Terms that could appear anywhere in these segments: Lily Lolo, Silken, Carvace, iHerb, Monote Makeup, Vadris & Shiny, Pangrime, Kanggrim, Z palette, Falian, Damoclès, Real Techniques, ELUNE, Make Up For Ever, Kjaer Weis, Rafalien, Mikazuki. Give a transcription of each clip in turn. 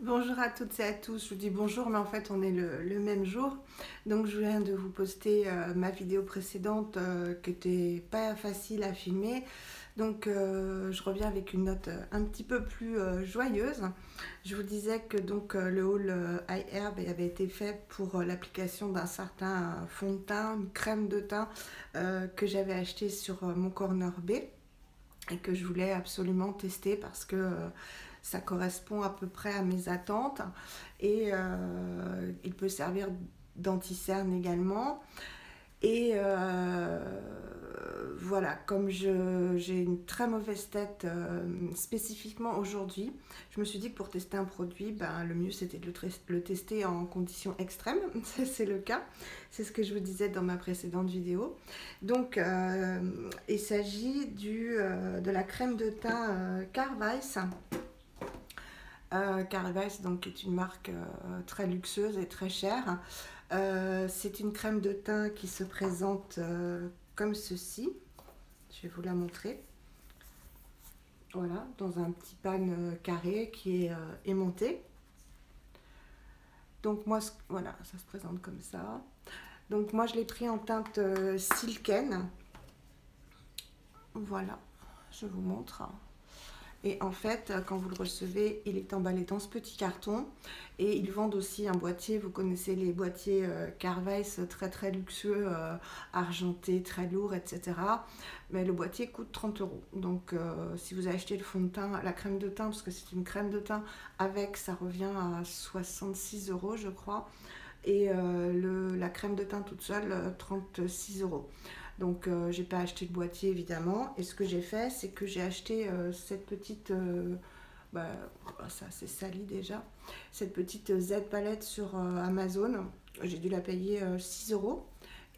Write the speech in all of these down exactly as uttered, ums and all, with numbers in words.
Bonjour à toutes et à tous, je vous dis bonjour mais en fait on est le, le même jour, donc je viens de vous poster euh, ma vidéo précédente euh, qui n'était pas facile à filmer, donc euh, je reviens avec une note un petit peu plus euh, joyeuse. Je vous disais que donc euh, le haul euh, iHerb avait été fait pour euh, l'application d'un certain fond de teint, une crème de teint euh, que j'avais acheté sur euh, mon corner B et que je voulais absolument tester parce que euh, ça correspond à peu près à mes attentes et euh, il peut servir d'anti-cerne également. Et euh, voilà, comme j'ai une très mauvaise tête euh, spécifiquement aujourd'hui, je me suis dit que pour tester un produit, ben, le mieux c'était de le, le tester en conditions extrêmes. C'est le cas, c'est ce que je vous disais dans ma précédente vidéo. Donc euh, il s'agit du euh, de la crème de teint euh, Carvace. Euh, Kjaer Weis, donc est une marque euh, très luxueuse et très chère. Euh, c'est une crème de teint qui se présente euh, comme ceci. Je vais vous la montrer. Voilà, dans un petit pan euh, carré qui est euh, aimanté. Donc moi, voilà, ça se présente comme ça. Donc moi, je l'ai pris en teinte euh, silken. Voilà, je vous montre. Et en fait, quand vous le recevez, il est emballé dans ce petit carton. Et ils vendent aussi un boîtier. Vous connaissez les boîtiers euh, Carvace, très très luxueux, euh, argentés, très lourds, et cetera. Mais le boîtier coûte trente euros. Donc euh, si vous achetez le fond de teint, la crème de teint, parce que c'est une crème de teint avec, ça revient à soixante-six euros, je crois. Et euh, le, la crème de teint toute seule, euh, trente-six euros. Donc euh, j'ai pas acheté de boîtier évidemment, et ce que j'ai fait c'est que j'ai acheté euh, cette petite, euh, bah, ça c'est sali déjà, cette petite Z palette sur euh, Amazon. J'ai dû la payer euh, six euros,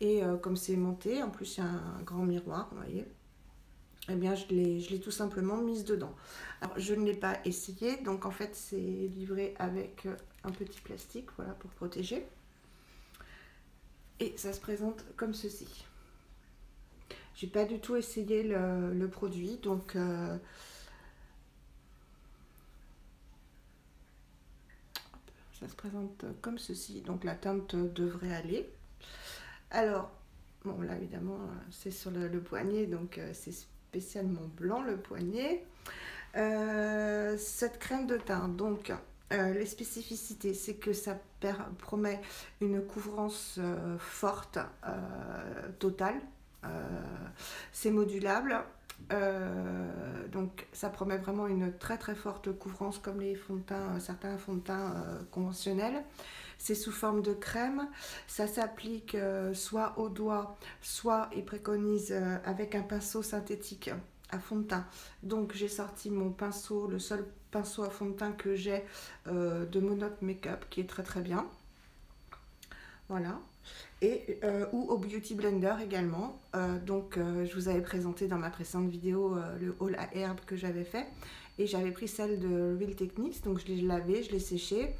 et euh, comme c'est aimanté, en plus il y a un grand miroir, vous voyez, et eh bien je l'ai tout simplement mise dedans. Alors je ne l'ai pas essayé, donc en fait c'est livré avec un petit plastique, voilà, pour protéger, et ça se présente comme ceci. J'ai pas du tout essayé le, le produit, donc euh... ça se présente comme ceci. Donc la teinte devrait aller. Alors, bon là évidemment c'est sur le, le poignet, donc euh, c'est spécialement blanc le poignet. Euh, cette crème de teint, donc euh, les spécificités, c'est que ça promet une couvrance euh, forte, euh, totale. Euh, c'est modulable, euh, donc ça promet vraiment une très très forte couvrance comme les fonds de teint, certains fonds de teint euh, conventionnels. C'est sous forme de crème, ça s'applique euh, soit au doigt, soit ils préconisent euh, avec un pinceau synthétique à fond de teint. Donc j'ai sorti mon pinceau, le seul pinceau à fond de teint que j'ai euh, de Monote Makeup, qui est très très bien. Voilà. Et, euh, ou au Beauty Blender également. Euh, donc euh, je vous avais présenté dans ma précédente vidéo euh, le haul iHerb que j'avais fait, et j'avais pris celle de Real Techniques, donc je l'ai lavé, je l'ai séché.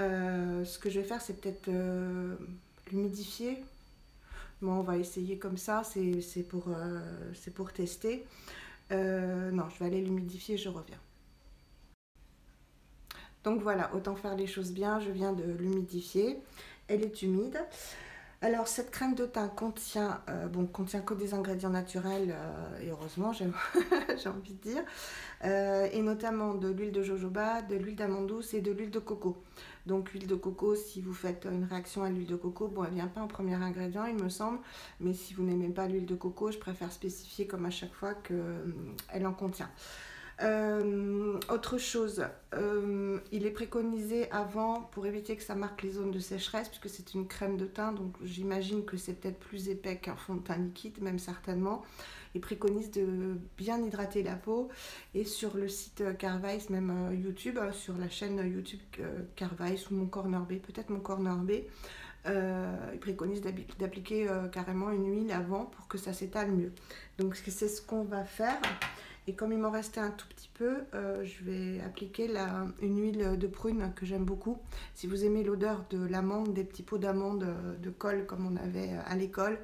Euh, ce que je vais faire c'est peut-être euh, l'humidifier. Bon, on va essayer comme ça, c'est pour, euh, c'est pour tester. Euh, non, je vais aller l'humidifier, je reviens. Donc voilà, autant faire les choses bien, je viens de l'humidifier. Elle est humide. Alors cette crème de teint contient, euh, bon, contient que des ingrédients naturels, euh, et heureusement j'ai envie de dire, euh, et notamment de l'huile de jojoba, de l'huile d'amande douce et de l'huile de coco. Donc l'huile de coco, si vous faites une réaction à l'huile de coco, bon, elle ne vient pas en premier ingrédient il me semble, mais si vous n'aimez pas l'huile de coco, je préfère spécifier comme à chaque fois qu'elle en contient. Euh, autre chose, euh, il est préconisé avant pour éviter que ça marque les zones de sécheresse, puisque c'est une crème de teint, donc j'imagine que c'est peut-être plus épais qu'un fond de teint liquide, même certainement. Il préconise de bien hydrater la peau, et sur le site Kjaer Weis, même YouTube, sur la chaîne YouTube Kjaer Weis ou mon corner B, peut-être mon corner B, euh, il préconise d'appliquer euh, carrément une huile avant pour que ça s'étale mieux. Donc c'est ce qu'on va faire. Et comme il m'en restait un tout petit peu, euh, je vais appliquer la, une huile de prune que j'aime beaucoup. Si vous aimez l'odeur de l'amande, des petits pots d'amande de colle comme on avait à l'école,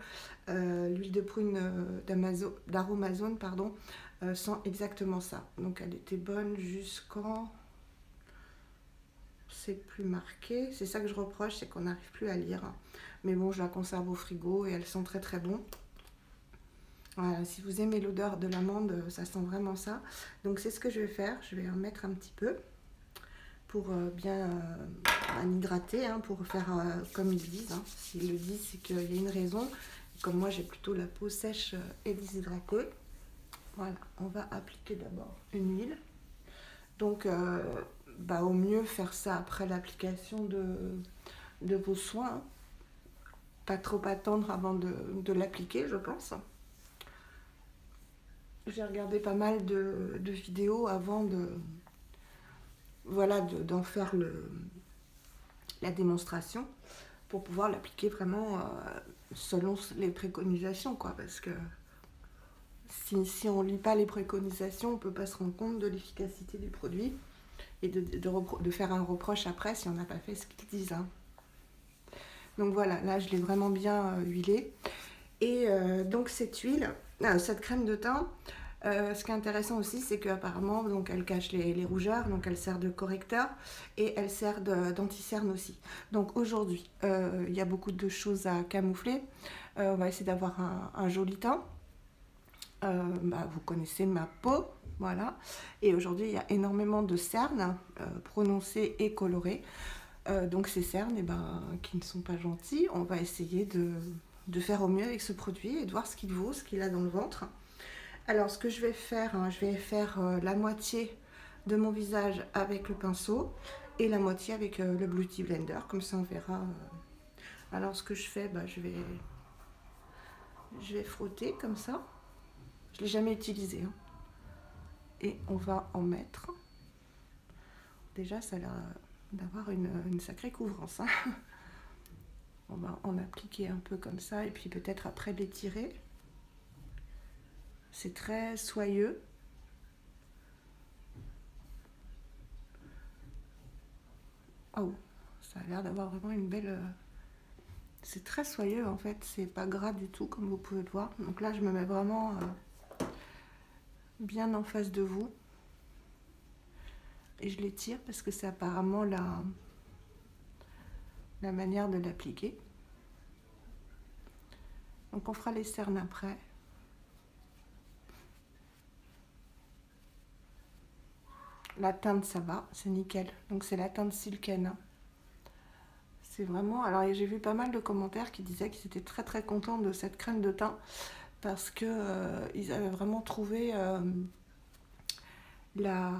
euh, l'huile de prune d'Aromazone pardon, euh, sent exactement ça. Donc elle était bonne jusqu'en c'est plus marqué. C'est ça que je reproche, c'est qu'on n'arrive plus à lire. Mais bon, je la conserve au frigo et elle sent très très bon. Voilà, si vous aimez l'odeur de l'amande, ça sent vraiment ça. Donc c'est ce que je vais faire, je vais en mettre un petit peu pour bien euh, hydrater, hein, pour faire euh, comme ils disent. Hein. S'ils le disent, c'est qu'il y a une raison. Comme moi, j'ai plutôt la peau sèche et déshydratée. Voilà, on va appliquer d'abord une huile. Donc, euh, bah, au mieux faire ça après l'application de, de vos soins. Pas trop attendre avant de, de l'appliquer, je pense. J'ai regardé pas mal de, de vidéos avant de, voilà, de, d'en faire le, la démonstration pour pouvoir l'appliquer vraiment euh, selon les préconisations, quoi, parce que si, si on ne lit pas les préconisations, on ne peut pas se rendre compte de l'efficacité du produit et de, de, de, de faire un reproche après si on n'a pas fait ce qu'ils disent. Hein. Donc voilà, là je l'ai vraiment bien euh, huilé. Et euh, donc cette huile, euh, cette crème de teint, euh, ce qui est intéressant aussi, c'est qu'apparemment elle cache les, les rougeurs, donc elle sert de correcteur et elle sert d'anti-cerne aussi. Donc aujourd'hui, il euh, y a beaucoup de choses à camoufler. Euh, on va essayer d'avoir un, un joli teint. Euh, bah, vous connaissez ma peau, voilà. Et aujourd'hui, il y a énormément de cernes euh, prononcées et colorées. Euh, donc ces cernes, eh ben, qui ne sont pas gentilles, on va essayer de, de faire au mieux avec ce produit et de voir ce qu'il vaut, ce qu'il a dans le ventre. Alors ce que je vais faire, hein, je vais faire euh, la moitié de mon visage avec le pinceau et la moitié avec euh, le Beauty Blender, comme ça on verra. Euh... Alors ce que je fais, bah, je, vais... je vais frotter comme ça. Je ne l'ai jamais utilisé. Hein. Et on va en mettre. Déjà, ça a l'air d'avoir une, une sacrée couvrance. Hein. On va en appliquer un peu comme ça et puis peut-être après l'étirer. C'est très soyeux. Oh, ça a l'air d'avoir vraiment une belle... C'est très soyeux en fait, c'est pas gras du tout comme vous pouvez le voir. Donc là, je me mets vraiment... Euh... bien en face de vous et je l'étire parce que c'est apparemment la, la manière de l'appliquer. Donc on fera les cernes après. La teinte, ça va, c'est nickel. Donc c'est la teinte Silken. C'est vraiment... Alors j'ai vu pas mal de commentaires qui disaient qu'ils étaient très très contents de cette crème de teint, parce qu'ils euh, avaient vraiment trouvé euh, la,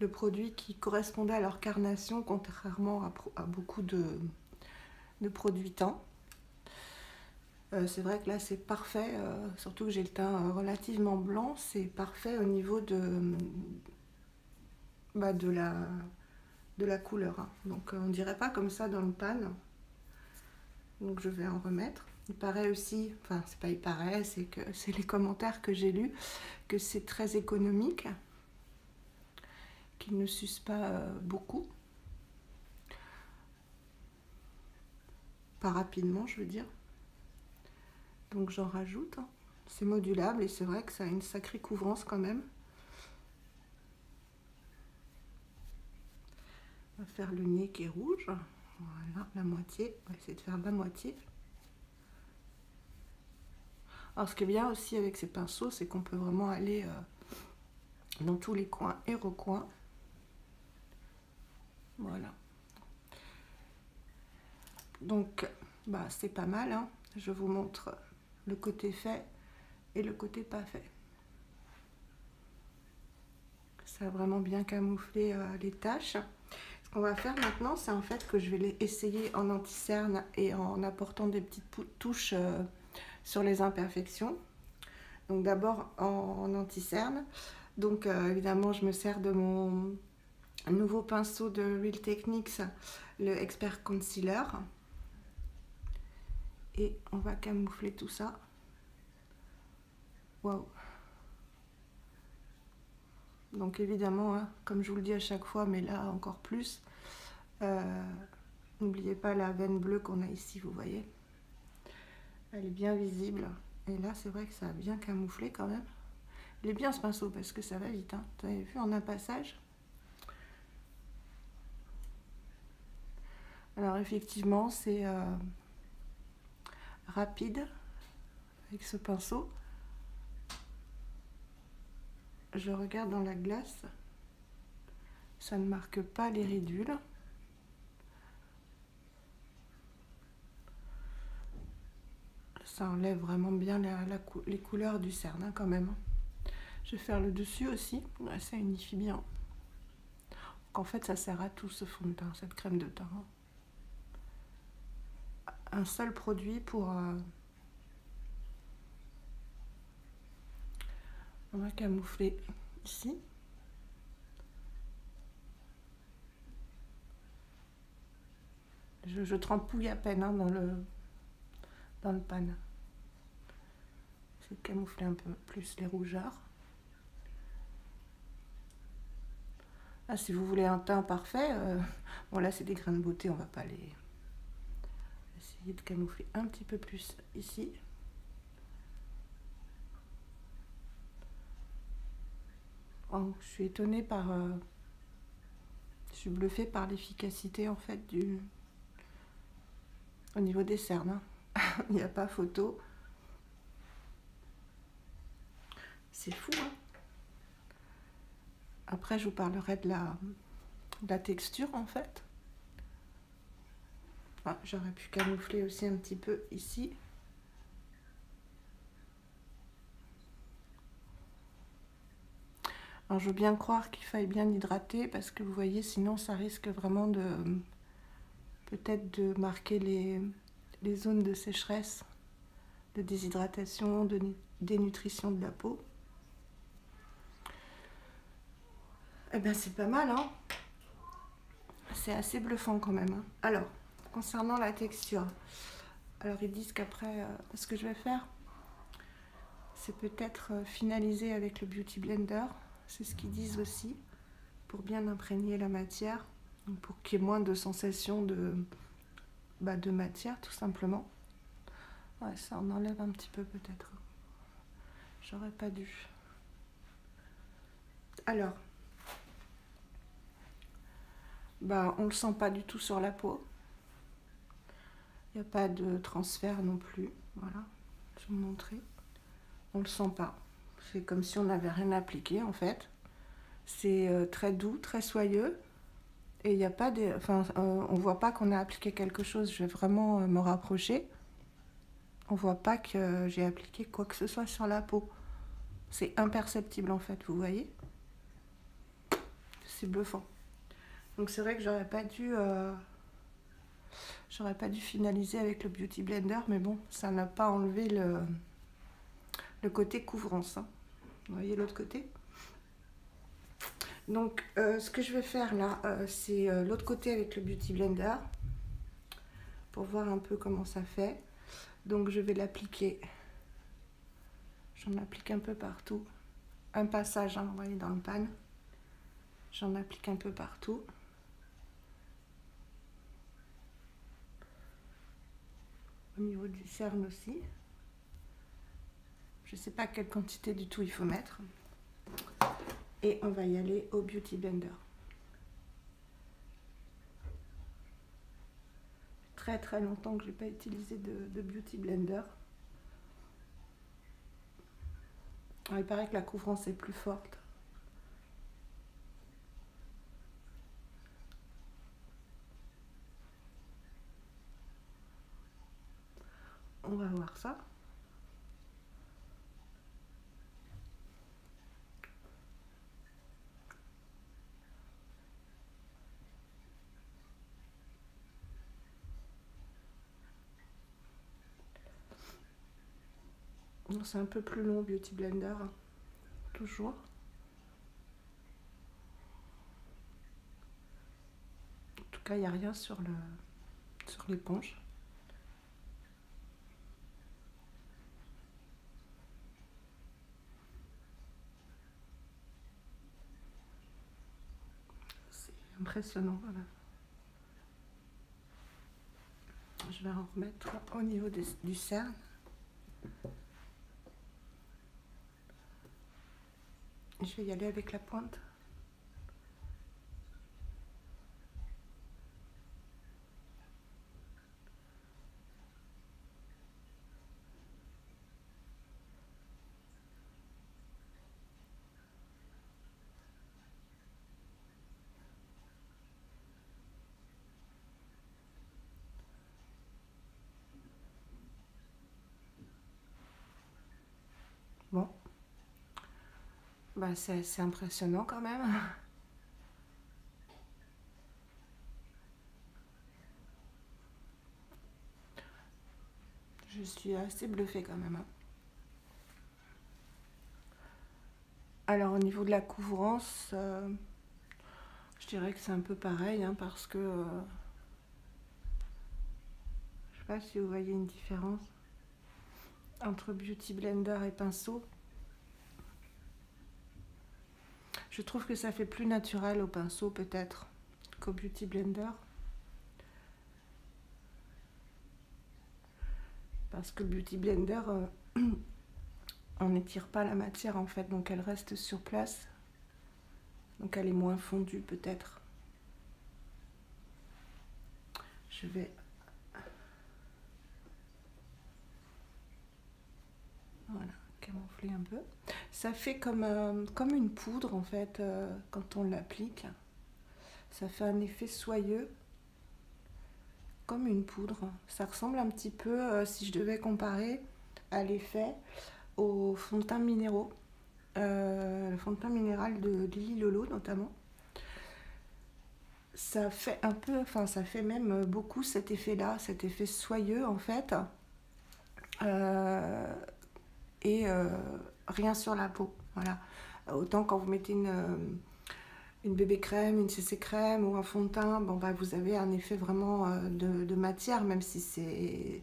le produit qui correspondait à leur carnation, contrairement à, à beaucoup de, de produits teints. Euh, c'est vrai que là c'est parfait, euh, surtout que j'ai le teint relativement blanc, c'est parfait au niveau de, bah, de, la, de la couleur. Hein. Donc on dirait pas comme ça dans le pan, donc je vais en remettre. Il paraît aussi, enfin c'est pas il paraît, c'est que c'est les commentaires que j'ai lus, que c'est très économique, qu'il ne suce pas euh, beaucoup, pas rapidement je veux dire, donc j'en rajoute, hein. C'est modulable et c'est vrai que ça a une sacrée couvrance quand même. On va faire le nez qui est rouge, voilà la moitié, on va essayer de faire la moitié. Alors ce qui est bien aussi avec ces pinceaux, c'est qu'on peut vraiment aller euh, dans tous les coins et recoins. Voilà. Donc, bah, c'est pas mal. Hein. Je vous montre le côté fait et le côté pas fait. Ça a vraiment bien camouflé euh, les taches. Ce qu'on va faire maintenant, c'est en fait que je vais essayer en anti-cerne et en apportant des petites touches... Euh, sur les imperfections. Donc d'abord en, en anti-cerne, donc euh, évidemment je me sers de mon nouveau pinceau de Real Techniques, le Expert Concealer, et on va camoufler tout ça. Waouh. Donc évidemment, hein, comme je vous le dis à chaque fois, mais là encore plus, euh, n'oubliez pas la veine bleue qu'on a ici, vous voyez. Elle est bien visible. Et là, c'est vrai que ça a bien camouflé quand même. Il est bien ce pinceau parce que ça va vite. Hein. Vous avez vu en un passage. Alors effectivement c'est euh, rapide avec ce pinceau. Je regarde dans la glace, ça ne marque pas les ridules. Ça enlève vraiment bien la, la cou les couleurs du cerne hein, quand même. Je vais faire le dessus aussi, ouais, ça unifie bien. Donc en fait ça sert à tout ce fond de teint, cette crème de teint. Un seul produit pour... Euh... On va camoufler ici. Je, je trempouille à peine hein, dans le... dans le pan. Je vais camoufler un peu plus les rougeurs. Là, si vous voulez un teint parfait, euh, bon là c'est des grains de beauté, on va pas les... Essayer de camoufler un petit peu plus ici. Oh, je suis étonnée par... Euh, je suis bluffée par l'efficacité en fait du... au niveau des cernes. Hein. Il n'y a pas photo. C'est fou, hein. Après, je vous parlerai de la, de la texture, en fait. Ah, j'aurais pu camoufler aussi un petit peu ici. Alors, je veux bien croire qu'il faille bien hydrater, parce que vous voyez, sinon, ça risque vraiment de... peut-être de marquer les... les zones de sécheresse, de déshydratation, de dénutrition de la peau. Eh bien c'est pas mal, hein. C'est assez bluffant quand même. Hein. Alors, concernant la texture, alors ils disent qu'après, euh, ce que je vais faire, c'est peut-être euh, finaliser avec le Beauty Blender, c'est ce qu'ils disent aussi, pour bien imprégner la matière, pour qu'il y ait moins de sensations de... Bah de matière tout simplement. Ouais, ça en enlève un petit peu peut-être. J'aurais pas dû. Alors, bah on le sent pas du tout sur la peau. Il n'y a pas de transfert non plus. Voilà, je vais vous montrer. On le sent pas. C'est comme si on n'avait rien appliqué en fait. C'est très doux, très soyeux. Et il n'y a pas des... Enfin, euh, on ne voit pas qu'on a appliqué quelque chose. Je vais vraiment euh, me rapprocher. On ne voit pas que euh, j'ai appliqué quoi que ce soit sur la peau. C'est imperceptible, en fait, vous voyez. C'est bluffant. Donc, c'est vrai que j'aurais pas dû... Euh, j'aurais pas dû finaliser avec le Beauty Blender. Mais bon, ça n'a pas enlevé le, le côté couvrance. Hein. Vous voyez l'autre côté ? Donc, euh, ce que je vais faire là, euh, c'est euh, l'autre côté avec le Beauty Blender pour voir un peu comment ça fait. Donc, je vais l'appliquer. J'en applique un peu partout. Un passage, hein, vous voyez, dans le pan. J'en applique un peu partout. Au niveau du cerne aussi. Je ne sais pas quelle quantité du tout il faut mettre. Et on va y aller au Beauty Blender. Très très longtemps que je n'ai pas utilisé de, de Beauty Blender. Alors, il paraît que la couvrance est plus forte. On va voir ça. C'est un peu plus long Beauty Blender, hein. Toujours. En tout cas, il n'y a rien sur le sur l'éponge. C'est impressionnant, voilà. Je vais en remettre au niveau des, du cerne. Je vais y aller avec la pointe. bah c'est impressionnant quand même. Je suis assez bluffée quand même. Alors au niveau de la couvrance, euh, je dirais que c'est un peu pareil, hein, parce que euh, je sais pas si vous voyez une différence entre Beauty Blender et pinceau. Je trouve que ça fait plus naturel au pinceau peut-être qu'au Beauty Blender. Parce que le Beauty Blender, euh, on n'étire pas la matière en fait, donc elle reste sur place. Donc elle est moins fondue peut-être. Je vais... Voilà, camoufler un peu. Ça fait comme, euh, comme une poudre en fait, euh, quand on l'applique. Ça fait un effet soyeux. Comme une poudre, ça ressemble un petit peu, euh, si je devais comparer à l'effet, au fond de teint minéraux, euh, le fond de teint minéral de Lily Lolo notamment. Ça fait un peu, enfin ça fait même beaucoup cet effet là, cet effet soyeux en fait, euh, et euh, rien sur la peau. Voilà, autant quand vous mettez une euh, une B B crème, une C C crème ou un fond de teint, bon bah vous avez un effet vraiment euh, de, de matière, même si c'est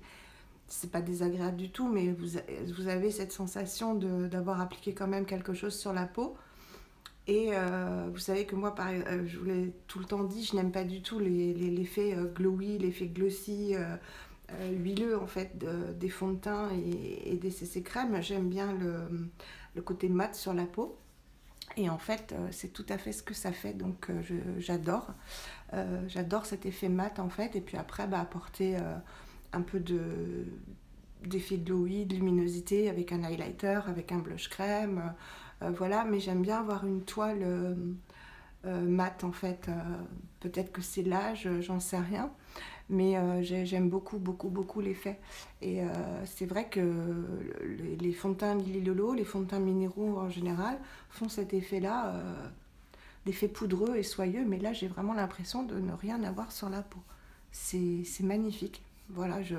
c'est pas désagréable du tout, mais vous, vous avez cette sensation d'avoir appliqué quand même quelque chose sur la peau. Et euh, vous savez que moi, par, euh, je vous l'ai tout le temps dit, je n'aime pas du tout les, les, l'effet euh, glowy, l'effet glossy, euh, euh, huileux en fait, de, des fonds de teint et, et des C C crèmes. J'aime bien le, le côté mat sur la peau. Et en fait, c'est tout à fait ce que ça fait, donc j'adore. Euh, j'adore cet effet mat en fait, et puis après, bah, apporter euh, un peu d'effet de, glowy, de luminosité avec un highlighter, avec un blush crème, euh, voilà. Mais j'aime bien avoir une toile euh, euh, mat en fait. Euh, Peut-être que c'est l'âge, j'en sais rien, mais euh, j'aime beaucoup, beaucoup, beaucoup l'effet. Et euh, c'est vrai que le, les fonds de teint Lily Lolo, les fonds de teint minéraux en général, font cet effet-là, euh, d'effet poudreux et soyeux, mais là j'ai vraiment l'impression de ne rien avoir sur la peau. C'est magnifique. Voilà, je,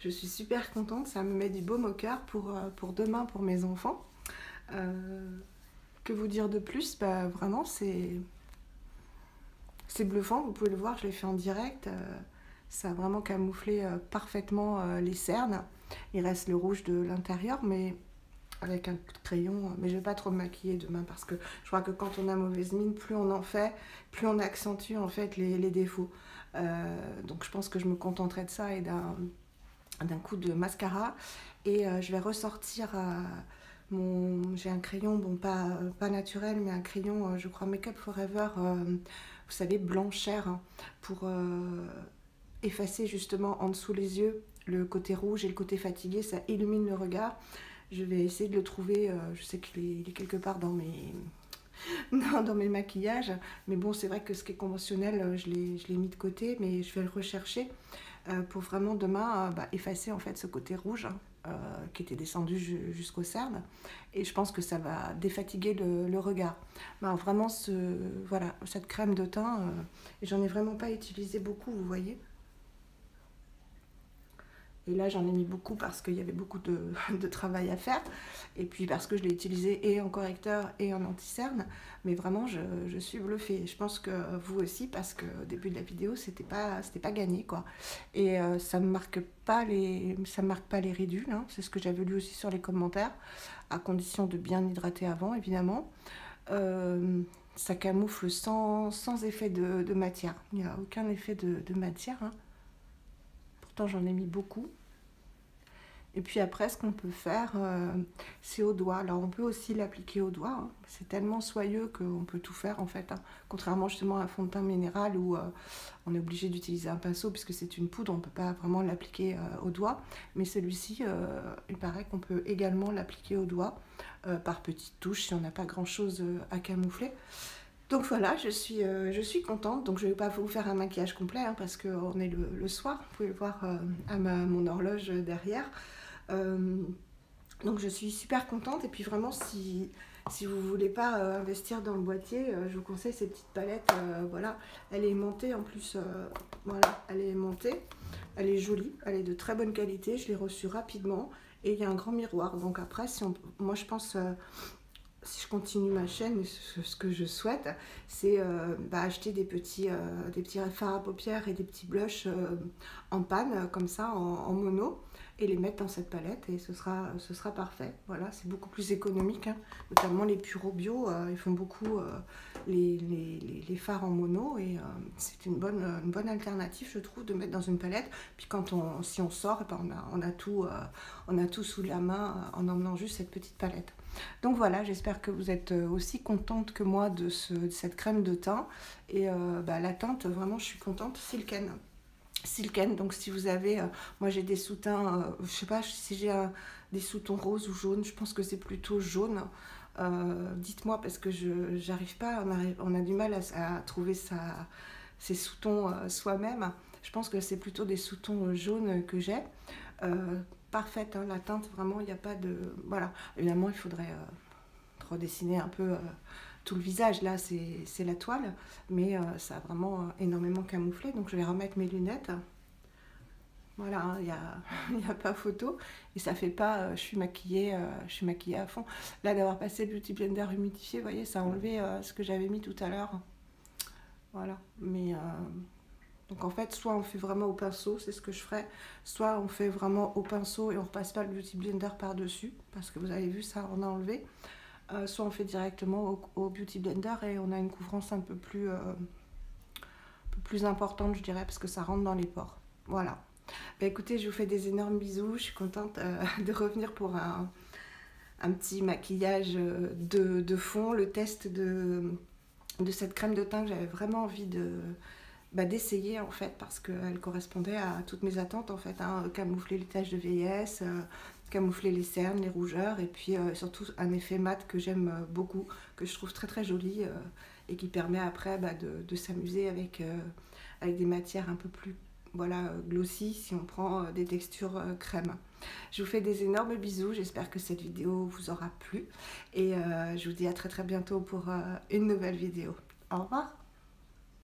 je suis super contente, ça me met du baume au cœur pour, pour demain, pour mes enfants. Euh, que vous dire de plus? Bah, vraiment, c'est... C'est bluffant, vous pouvez le voir, je l'ai fait en direct. Euh, ça a vraiment camouflé euh, parfaitement euh, les cernes. Il reste le rouge de l'intérieur, mais avec un coup de crayon. Mais je ne vais pas trop me maquiller demain parce que je crois que quand on a mauvaise mine, plus on en fait, plus on accentue en fait les, les défauts. Euh, donc je pense que je me contenterai de ça et d'un coup de mascara. Et euh, je vais ressortir... Euh, j'ai un crayon, bon pas, pas naturel, mais un crayon, je crois, Make Up For Ever, euh, vous savez, blanc chair, hein, pour euh, effacer justement en dessous les yeux, le côté rouge et le côté fatigué, ça illumine le regard. Je vais essayer de le trouver, euh, je sais qu'il est quelque part dans mes, non, dans mes maquillages, mais bon, c'est vrai que ce qui est conventionnel, je l'ai mis de côté, mais je vais le rechercher euh, pour vraiment demain euh, bah, effacer en fait ce côté rouge, hein. Euh, qui était descendu jusqu'aux cernes, et je pense que ça va défatiguer le, le regard. Ben, vraiment ce, voilà, cette crème de teint, euh, j'en ai vraiment pas utilisé beaucoup, vous voyez, et là j'en ai mis beaucoup parce qu'il y avait beaucoup de, de travail à faire, et puis parce que je l'ai utilisé et en correcteur et en anti-cerne, mais vraiment je, je suis bluffée, je pense que vous aussi, parce qu'au début de la vidéo c'était pas, c'était pas gagné quoi, et euh, ça me marque pas Pas les, ça ne marque pas les ridules, hein. C'est ce que j'avais lu aussi sur les commentaires, à condition de bien hydrater avant évidemment. Euh, ça camoufle sans, sans effet de, de matière, il n'y a aucun effet de, de matière, hein. Pourtant j'en ai mis beaucoup. Et puis après, ce qu'on peut faire, euh, c'est au doigt. Alors on peut aussi l'appliquer au doigt, hein. C'est tellement soyeux qu'on peut tout faire en fait, hein. Contrairement justement à un fond de teint minéral où euh, on est obligé d'utiliser un pinceau puisque c'est une poudre, on ne peut pas vraiment l'appliquer euh, au doigt. Mais celui-ci, euh, il paraît qu'on peut également l'appliquer au doigt euh, par petites touches si on n'a pas grand-chose à camoufler. Donc voilà, je suis, euh, je suis contente. Donc je ne vais pas vous faire un maquillage complet, hein, parce qu'on est le, le soir, vous pouvez le voir euh, à ma, mon horloge derrière. Euh, donc je suis super contente, et puis vraiment si, Si vous voulez pas euh, investir dans le boîtier, euh, je vous conseille ces petites palettes. Euh, voilà, elle est aimantée en plus. Euh, voilà, elle est aimantée. Elle est jolie. Elle est de très bonne qualité. Je l'ai reçue rapidement. Et il y a un grand miroir. Donc après, si on, moi je pense, euh, si je continue ma chaîne, ce, ce que je souhaite, c'est euh, bah, acheter des petits, euh, des petits fards à paupières et des petits blushs euh, en panne, comme ça, en, en mono. Et les mettre dans cette palette et ce sera ce sera parfait. Voilà, c'est beaucoup plus économique, hein. Notamment les pureaux bio, euh, ils font beaucoup euh, les, les, les fards en mono et euh, c'est une bonne une bonne alternative, je trouve, de mettre dans une palette. Puis quand on si on sort, et ben on a on a tout euh, on a tout sous la main en emmenant juste cette petite palette. Donc voilà, j'espère que vous êtes aussi contente que moi de, ce, de cette crème de teint et euh, bah, la teinte, vraiment, je suis contente. Silken. Silken, donc si vous avez, euh, moi j'ai des sous-teints, euh, je sais pas si j'ai euh, des sous-tons roses ou jaunes, je pense que c'est plutôt jaune, euh, dites-moi parce que je j'arrive pas, on, arrive, on a du mal à, à trouver sa, ses sous-tons euh, soi-même, je pense que c'est plutôt des sous-tons jaunes que j'ai, euh, parfaite, hein, la teinte, vraiment il n'y a pas de, voilà, évidemment il faudrait euh, redessiner un peu euh, tout le visage, là c'est la toile, mais euh, ça a vraiment euh, énormément camouflé, donc je vais remettre mes lunettes. Voilà, il hein, n'y a, a pas photo, et ça fait pas, euh, je suis maquillée, euh, je suis maquillée à fond. Là d'avoir passé le Beauty Blender humidifié, vous voyez, ça a enlevé euh, ce que j'avais mis tout à l'heure. Voilà, mais... Euh, donc en fait, soit on fait vraiment au pinceau, c'est ce que je ferai, soit on fait vraiment au pinceau et on repasse pas le Beauty Blender par-dessus, parce que vous avez vu, ça on a enlevé. Euh, soit on fait directement au, au Beauty Blender et on a une couvrance un peu plus, euh, un peu plus importante, je dirais, parce que ça rentre dans les pores. Voilà. Bah, écoutez, je vous fais des énormes bisous. Je suis contente euh, de revenir pour un, un petit maquillage de, de fond, le test de, de cette crème de teint que j'avais vraiment envie de... Bah, d'essayer en fait parce qu'elle correspondait à toutes mes attentes en fait, hein. Camoufler les taches de vieillesse, euh, camoufler les cernes, les rougeurs et puis euh, surtout un effet mat que j'aime beaucoup, que je trouve très très joli euh, et qui permet après bah, de, de s'amuser avec, euh, avec des matières un peu plus voilà, glossy si on prend euh, des textures euh, crème. Je vous fais des énormes bisous, j'espère que cette vidéo vous aura plu et euh, je vous dis à très très bientôt pour euh, une nouvelle vidéo. Au revoir.